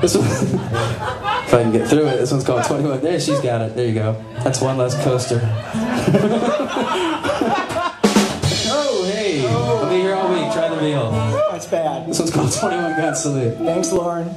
This one, if I can get through it, this one's called 21. There, she's got it. There you go. That's one less coaster. Oh, hey. I'll be here all week. Try the meal. That's bad. This one's called 21 Gun Salute. Thanks, Lauren.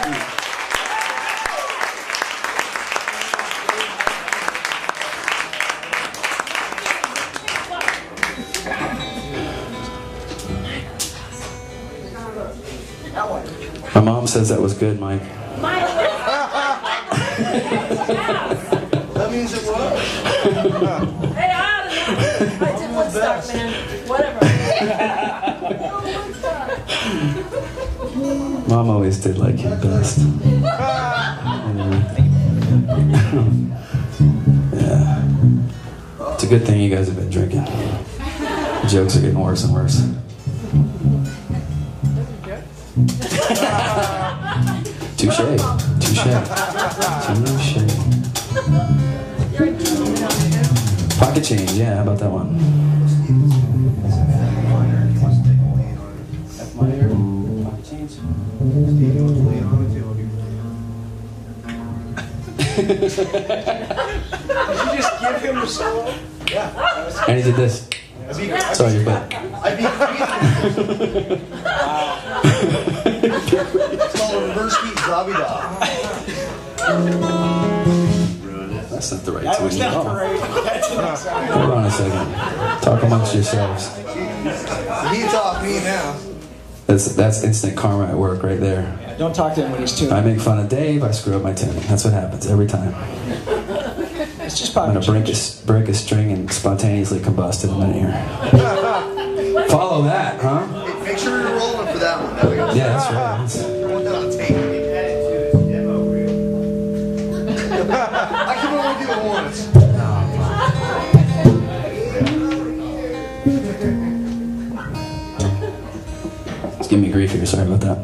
Thank you. My mom says that was good, Mike. Mike! That means it was. Hey, I don't know. I did Woodstock, man. Whatever. Mom always did like you best. Yeah. It's a good thing you guys have been drinking. The jokes are getting worse and worse. Touché, touché, touché. Pocket change, yeah, how about that one? That's my hair. Pocket change. Did you just give him a solo? Yeah. And he did this. Sorry, your butt. It's called a reverse beat Robbie Dog. That's not the right tune. That not the right. Hold on a second. Talk amongst yourselves. He's off me now. That's instant karma at work right there. Yeah, don't talk to him when he's tuned. I make fun of Dave, I screw up my tuning. That's what happens every time. It's just I'm going to break a string and spontaneously combust in a minute here. Follow that, huh? Hey, make sure you're rolling for that one. That yeah, that's right. I can only do it once. Just give me grief here, sorry about that.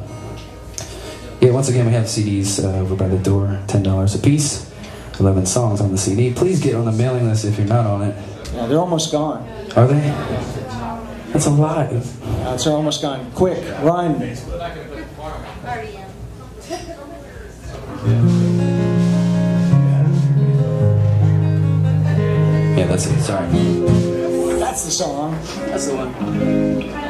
Yeah, once again, we have CDs over by the door, $10 a piece. 11 songs on the CD. Please get on the mailing list if you're not on it. Yeah, they're almost gone. Are they? That's a lot. They're almost gone. Quick, run. Yeah, that's it. Sorry. That's the song. That's the one.